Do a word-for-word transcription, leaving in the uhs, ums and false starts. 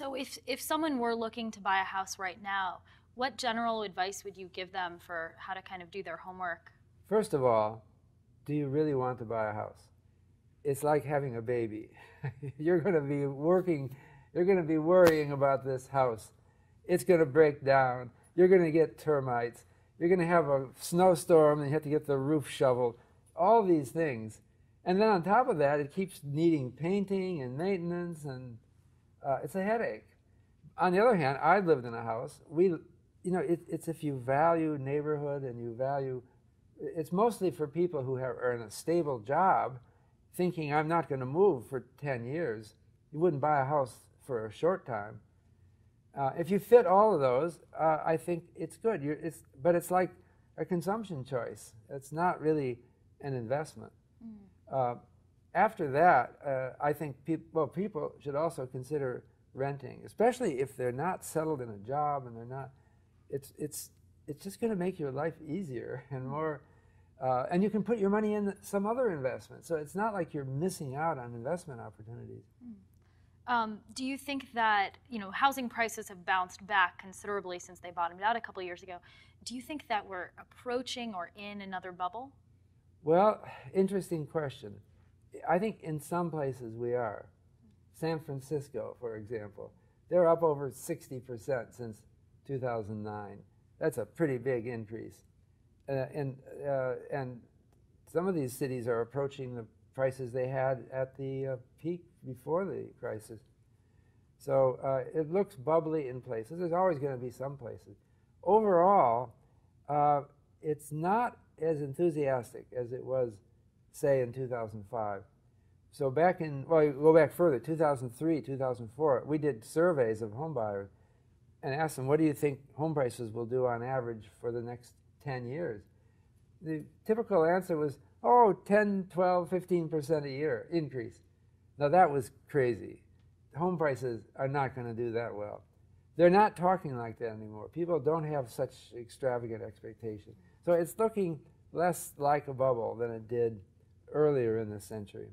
So if, if someone were looking to buy a house right now, what general advice would you give them for how to kind of do their homework? First of all, do you really want to buy a house? It's like having a baby. You're going to be working, you're going to be worrying about this house. It's going to break down. You're going to get termites. You're going to have a snowstorm and you have to get the roof shoveled. All these things. And then on top of that, it keeps needing painting and maintenance, and uh, it's a headache. On the other hand, I lived in a house. We, you know, it, it's if you value neighborhood and you value, it's mostly for people who have, are in a stable job, thinking I'm not going to move for ten years. You wouldn't buy a house for a short time. Uh, if you fit all of those, uh, I think it's good. You're, it's, but it's like a consumption choice. It's not really an investment. Mm. Uh, after that, uh, I think peop well, people should also consider renting, especially if they're not settled in a job and they're not. It's it's it's just going to make your life easier and more, uh, and you can put your money in some other investment. So it's not like you're missing out on investment opportunities. Mm. Um, do you think that, you know, housing prices have bounced back considerably since they bottomed out a couple of years ago? Do you think that we're approaching or in another bubble? Well, interesting question. I think in some places we are. San Francisco, for example, they're up over sixty percent since two thousand nine. That's a pretty big increase. Uh, and, uh, and some of these cities are approaching the prices they had at the uh, peak before the crisis. So uh, it looks bubbly in places. There's always going to be some places. Overall, uh, it's not as enthusiastic as it was, say, in two thousand five. So back in, well, you go back further, two thousand three, two thousand four, we did surveys of home buyers and asked them, what do you think home prices will do on average for the next ten years? The typical answer was, oh, ten, twelve, fifteen percent a year increase. Now that was crazy. Home prices are not going to do that well. They're not talking like that anymore. People don't have such extravagant expectations. So it's looking less like a bubble than it did earlier in the century.